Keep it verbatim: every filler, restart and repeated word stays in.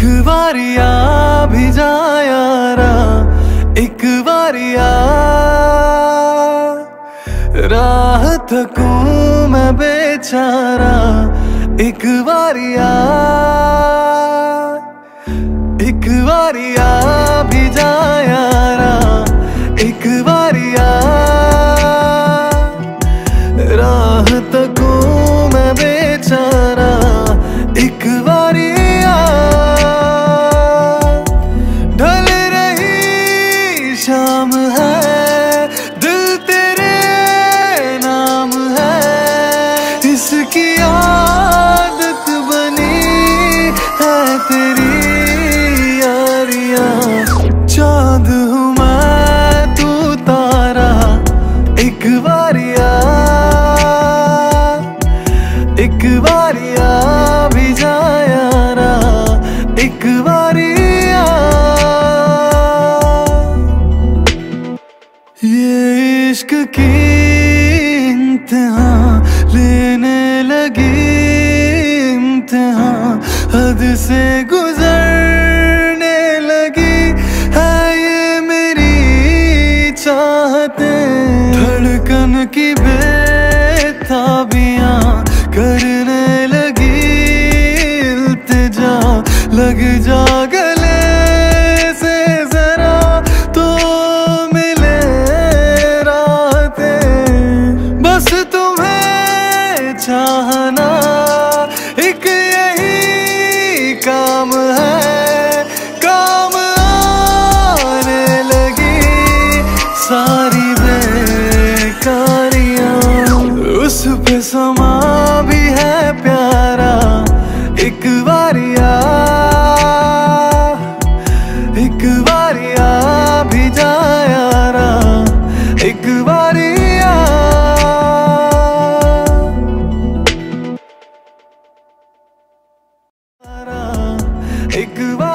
एक वारी आ भी जा यारा, एक वारी आ राह थकूं मैं बेचारा, एक वारी आ, एक वारी आ भी जा यारा, एक वारी आ राह थकूं मैं बेचारा, एक वारी आ। ढल रही शाम है, दिल तेरे नाम है, इसकी आदत बनी है तेरी यारिया। चाँद हूँ मैं तू तारा, एक वारी आ, एक वारी आ भी जा यारा, एक वारी आ। ये इश्क की इंतहा लेने लगी, इंतहा हद से गुजरने लगी है ये मेरी चाहतें। धड़कन की बेताबियाँ करने लगी इल्तिजा, लग जा गले से जरा तो मिले रातें। बस तुम्हें चाहना एक यही काम है, काम आने लगी सारी बेकारियाँ। उस पे समा भी है प्यारा, एक वारी आ, एक वारी आ भी जा यारा, एक वारी आ। एक